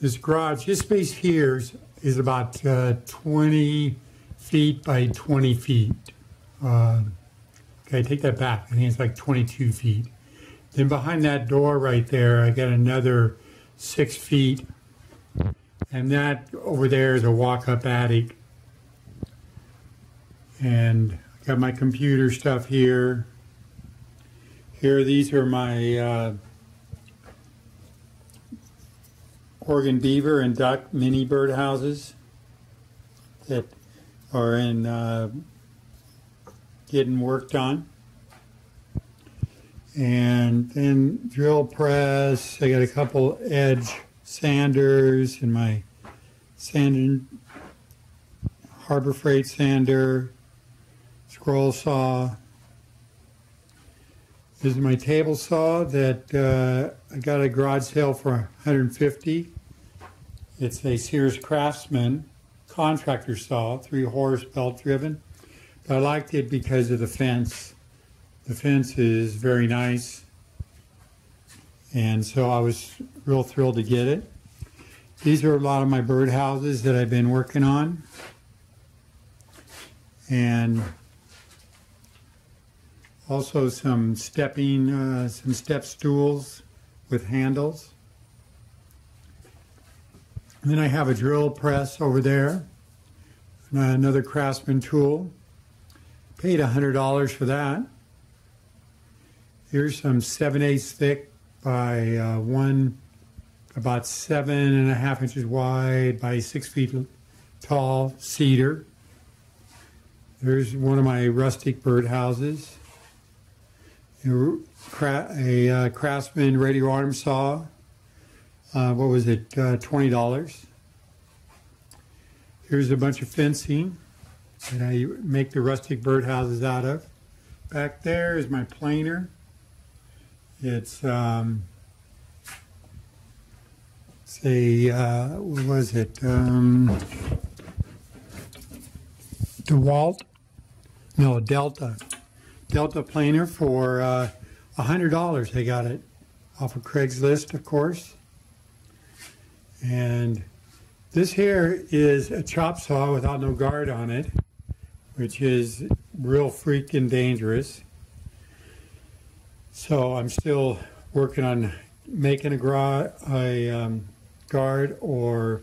this garage, this space here is about 20 feet by 20 feet. Okay, take that back. I think it's like 22 feet. Then behind that door right there, I got another 6 feet. And that over there is a walk-up attic. And I got my computer stuff here. Here, these are my Oregon beaver and duck mini birdhouses that are in getting worked on. And then drill press, I got a couple edge sanders and my Harbor Freight sander, scroll saw. This is my table saw that I got a garage sale for $150. It's a Sears Craftsman contractor saw, 3 horse belt driven. But I liked it because of the fence. The fence is very nice. And so I was real thrilled to get it. These are a lot of my birdhouses that I've been working on. And also some step stools with handles. And then I have a drill press over there. And another Craftsman tool. Paid $100 for that. Here's some 7/8 thick by about 7.5 inches wide by 6 feet tall cedar. There's one of my rustic birdhouses. A Craftsman radio arm saw. What was it? $20. Here's a bunch of fencing that I make the rustic birdhouses out of. Back there is my planer. It's what was it? DeWalt? No, Delta. Delta planer for $100. I got it off of Craigslist, of course. And this here is a chop saw without no guard on it, which is real freaking dangerous. So I'm still working on making a guard or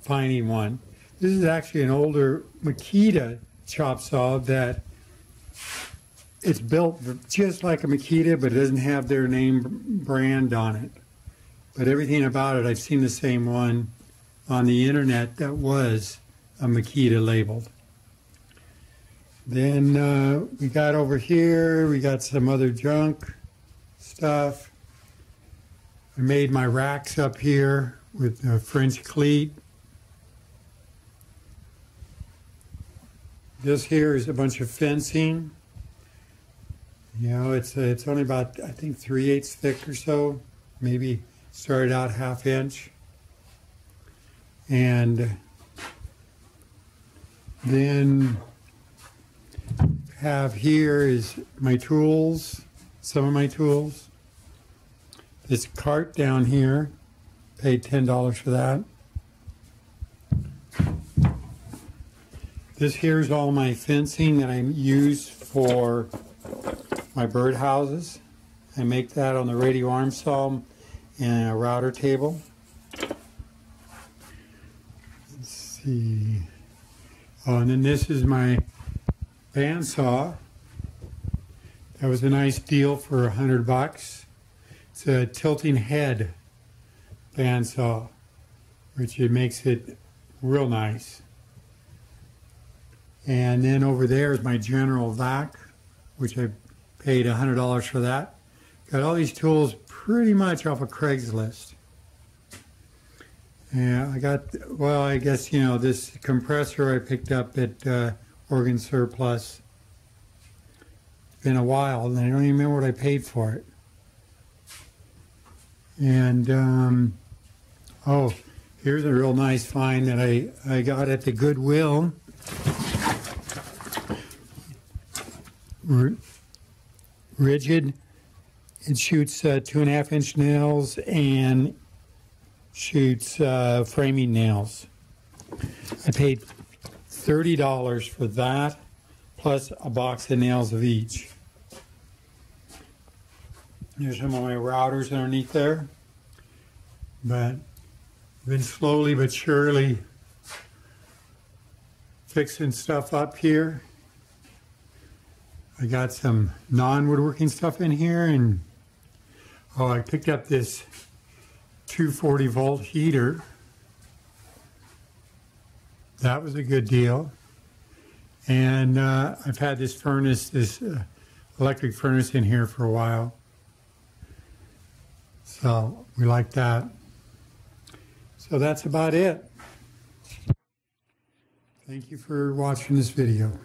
finding one. This is actually an older Makita chop saw that it's built just like a Makita, but it doesn't have their name brand on it. But everything about it, I've seen the same one on the internet that was a Makita labeled. Then we got over here, we got some other junk stuff. I made my racks up here with the French cleat. This here is a bunch of fencing. You know, it's only about, I think, 3/8 thick or so. Maybe started out 1/2 inch. And then have here is my tools, some of my tools. This cart down here, paid $10 for that. This here is all my fencing that I use for my birdhouses. I make that on the radio arm saw and a router table. Let's see. Oh, and then this is my bandsaw. That was a nice deal for $100. It's a tilting head bandsaw, which it makes it real nice. And then over there is my general vac, which I paid $100 for that. Got all these tools pretty much off of Craigslist. And I got, well, I guess, you know, this compressor I picked up at Oregon Surplus. It's been a while, and I don't even remember what I paid for it. And, oh, here's a real nice find that I got at the Goodwill. Rigid. It shoots 2.5 inch nails and shoots framing nails. I paid $30 for that, plus a box of nails of each. There's some of my routers underneath there, but I've been slowly but surely fixing stuff up here. I got some non-woodworking stuff in here, and oh, I picked up this 240 volt heater. That was a good deal. And I've had this furnace, this electric furnace in here for a while. So we like that. So that's about it. Thank you for watching this video.